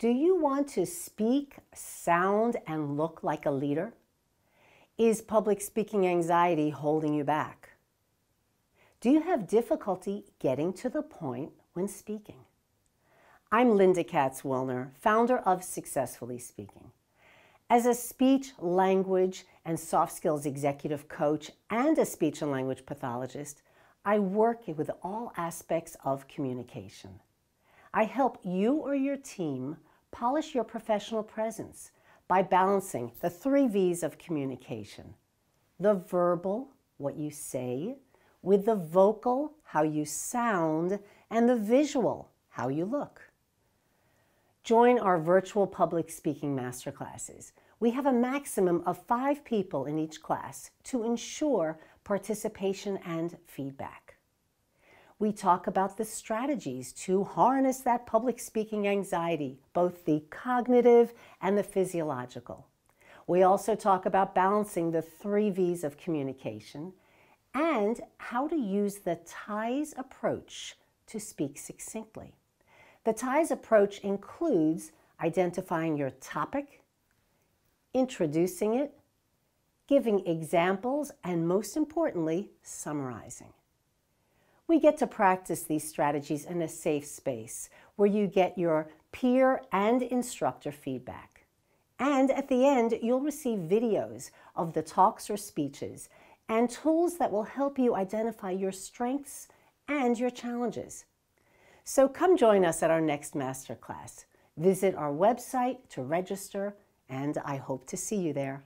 Do you want to speak, sound, and look like a leader? Is public speaking anxiety holding you back? Do you have difficulty getting to the point when speaking? I'm Lynda Katz Wilner, founder of Successfully Speaking. As a speech, language, and soft skills executive coach and a speech and language pathologist, I work with all aspects of communication. I help you or your team polish your professional presence by balancing the 3 V's of communication. The verbal, what you say, with the vocal, how you sound, and the visual, how you look. Join our virtual public speaking masterclasses. We have a maximum of 5 people in each class to ensure participation and feedback. We talk about the strategies to harness that public speaking anxiety, both the cognitive and the physiological. We also talk about balancing the 3 V's of communication and how to use the TIES approach to speak succinctly. The TIES approach includes identifying your topic, introducing it, giving examples, and most importantly, summarizing. We get to practice these strategies in a safe space where you get your peer and instructor feedback. And at the end, you'll receive videos of the talks or speeches and tools that will help you identify your strengths and your challenges. So come join us at our next masterclass. Visit our website to register, and I hope to see you there.